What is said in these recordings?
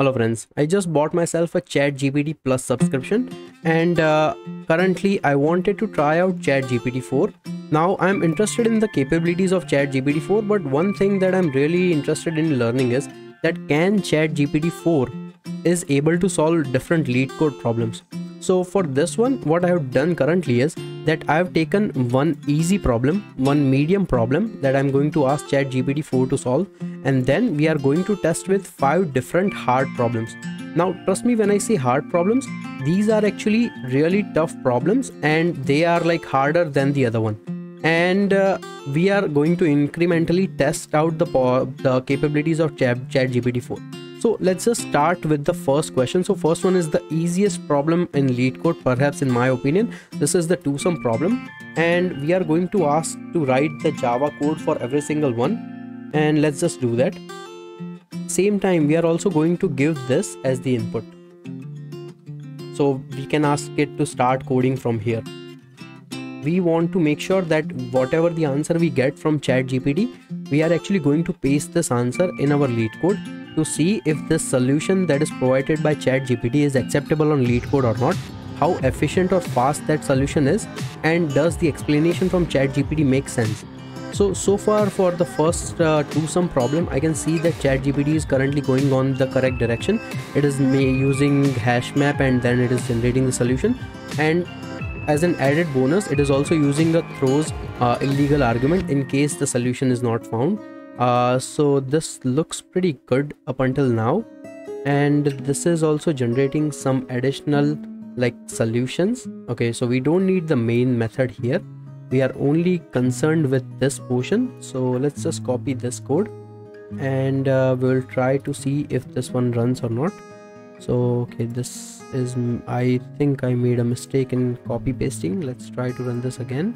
Hello friends, I just bought myself a ChatGPT Plus subscription and currently I wanted to try out ChatGPT 4. Now I'm interested in the capabilities of ChatGPT 4, but one thing that I'm really interested in learning is that can ChatGPT 4 is able to solve different LeetCode problems. So for this one, what I have done currently is that I have taken one easy problem, one medium problem that I'm going to ask ChatGPT 4 to solve, and then we are going to test with 5 different hard problems. Now trust me when I say hard problems, these are actually really tough problems and they are like harder than the other one. And we are going to incrementally test out the capabilities of ChatGPT 4. So let's just start with the first question. So first one is the easiest problem in LeetCode, perhaps in my opinion. This is the twosum problem, and we are going to ask to write the Java code for every single one, and let's just do that. Same time we are also going to give this as the input, so we can ask it to start coding from here. We want to make sure that whatever the answer we get from ChatGPT, we are actually going to paste this answer in our LeetCode to see if this solution that is provided by ChatGPT is acceptable on LeetCode or not, how efficient or fast that solution is, and does the explanation from ChatGPT make sense. So far for the first twosum problem, I can see that ChatGPT is currently going on the correct direction. It is using HashMap and then it is generating the solution, and as an added bonus it is also using the throws illegal argument in case the solution is not found. So this looks pretty good up until now, and this is also generating some additional like solutions. Okay, so we don't need the main method here, we are only concerned with this portion. So let's just copy this code and we'll try to see if this one runs or not. So okay, this is, I think I made a mistake in copy pasting. Let's try to run this again,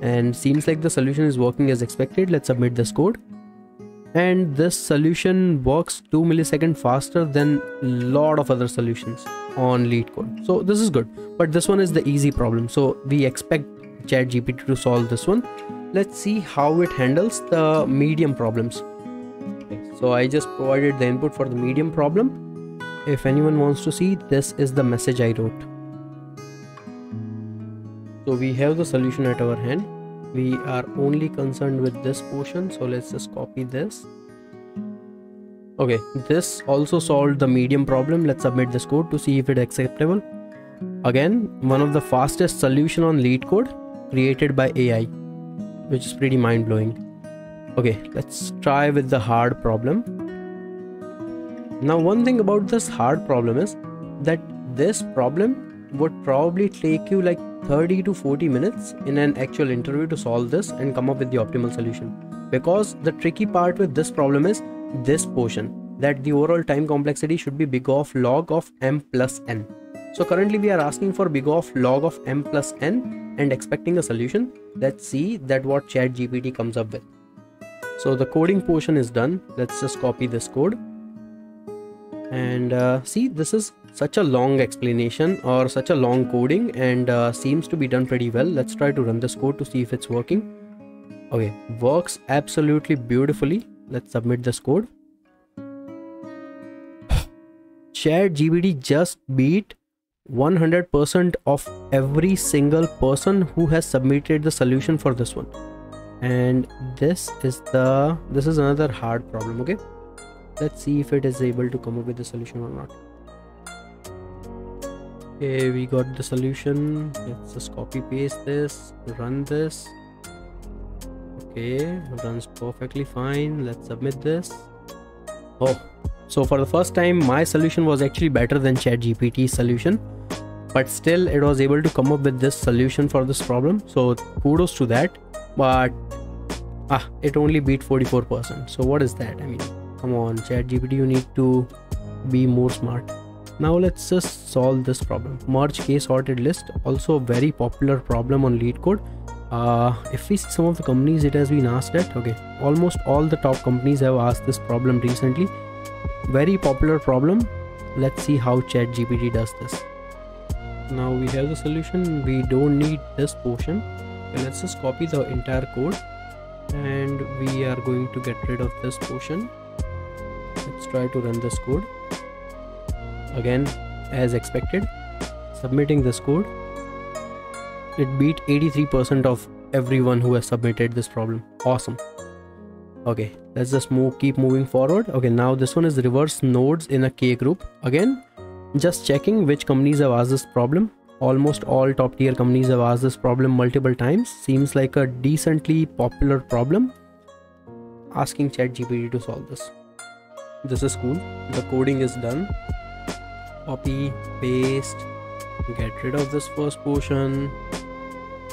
and seems like the solution is working as expected. Let's submit this code, and this solution works 2 milliseconds faster than a lot of other solutions on LeetCode. So this is good, but this one is the easy problem, so we expect ChatGPT to solve this one. Let's see how it handles the medium problems. Okay, so I just provided the input for the medium problem. If anyone wants to see, this is the message I wrote. So we have the solution at our hand. We are only concerned with this portion, so let's just copy this. Okay, this also solved the medium problem. Let's submit this code to see if it's acceptable. Again, one of the fastest solution on LeetCode created by AI, which is pretty mind-blowing. Okay, let's try with the hard problem. Now one thing about this hard problem is that this problem would probably take you like 30 to 40 minutes in an actual interview to solve this and come up with the optimal solution, because the tricky part with this problem is this portion, that the overall time complexity should be big of log of m plus n. So currently we are asking for big of log of m plus n and expecting a solution. Let's see that what ChatGPT comes up with. So the coding portion is done. Let's just copy this code and see, this is such a long explanation or such a long coding, and seems to be done pretty well. Let's try to run this code to see if it's working. Okay, works absolutely beautifully. Let's submit this code. ChatGPT just beat 100% of every single person who has submitted the solution for this one. And this is another hard problem. Okay, let's see if it is able to come up with the solution or not. Okay, we got the solution. Let's just copy paste this, run this. Okay, runs perfectly fine. Let's submit this. Oh, so for the first time my solution was actually better than ChatGPT's solution, but still it was able to come up with this solution for this problem, so kudos to that. But it only beat 44%. So what is that? I mean, come on ChatGPT, you need to be more smart. Now let's just solve this problem. Merge case sorted list, also a very popular problem on LeetCode. If we see some of the companies, it has been asked at. Okay, almost all the top companies have asked this problem recently. Very popular problem. Let's see how ChatGPT does this. Now we have the solution. We don't need this portion. Okay, let's just copy the entire code, and we are going to get rid of this portion. Let's try to run this code. Again, as expected, submitting this code, it beat 83% of everyone who has submitted this problem. Awesome. Okay, let's just keep moving forward. Okay, now this one is reverse nodes in a K group. Again, just checking which companies have asked this problem. Almost all top tier companies have asked this problem multiple times. Seems like a decently popular problem. Asking ChatGPT to solve this. This is cool. The coding is done. Copy, paste, get rid of this first portion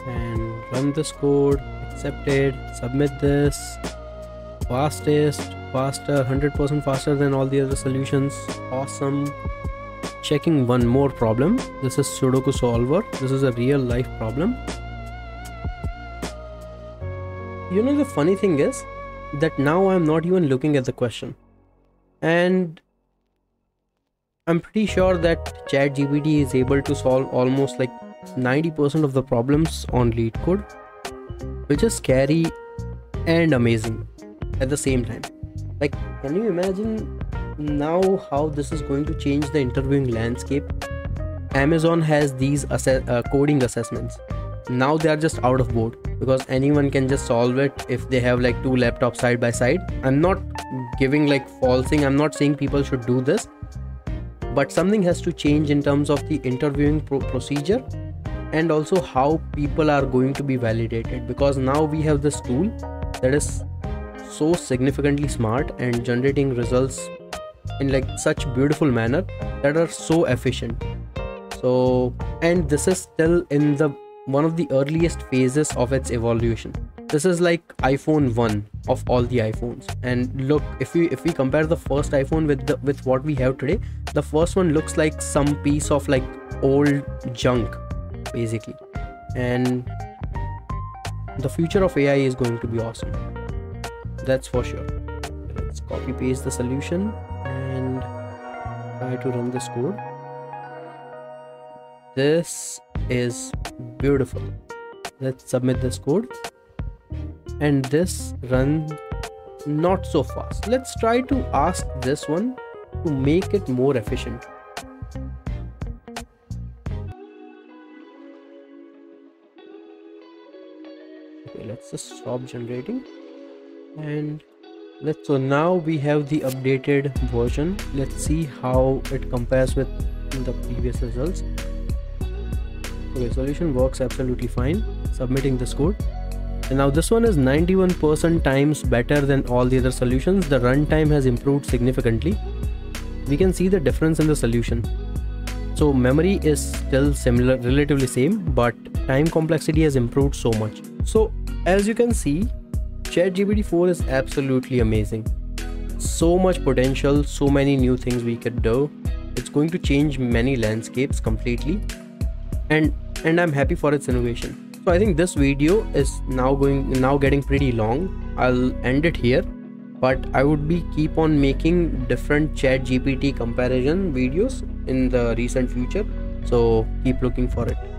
and run this code. Accepted, submit this. Faster, 100% faster than all the other solutions. Awesome. Checking one more problem. This is Sudoku solver. This is a real life problem. You know, the funny thing is that now I'm not even looking at the question, and I'm pretty sure that ChatGPT is able to solve almost like 90% of the problems on LeetCode, which is scary and amazing at the same time. Like, can you imagine now how this is going to change the interviewing landscape? Amazon has these coding assessments. Now they are just out of board because anyone can just solve it if they have like two laptops side by side. I'm not giving like falsing, I'm not saying people should do this, but something has to change in terms of the interviewing procedure and also how people are going to be validated, because now we have this tool that is so significantly smart and generating results in like such beautiful manner that are so efficient. So, and this is still in the one of the earliest phases of its evolution. This is like iPhone 1 of all the iPhones, and look, if we compare the first iPhone with what we have today, the first one looks like some piece of like old junk basically. And the future of AI is going to be awesome, that's for sure. Let's copy paste the solution and try to run this code. This is beautiful. Let's submit this code and this run not so fast. Let's try to ask this one to make it more efficient. Okay, let's just stop generating. And let's, so now we have the updated version. Let's see how it compares with the previous results. Okay, solution works absolutely fine. Submitting this code, and now this one is 91% times better than all the other solutions. The runtime has improved significantly. We can see the difference in the solution. So memory is still similar, relatively same, but time complexity has improved so much. So as you can see, ChatGPT 4 is absolutely amazing. So much potential, so many new things we could do. It's going to change many landscapes completely, and I'm happy for its innovation. So I think this video is now getting pretty long. I'll end it here, but I would be keep on making different ChatGPT comparison videos in the recent future. So keep looking for it.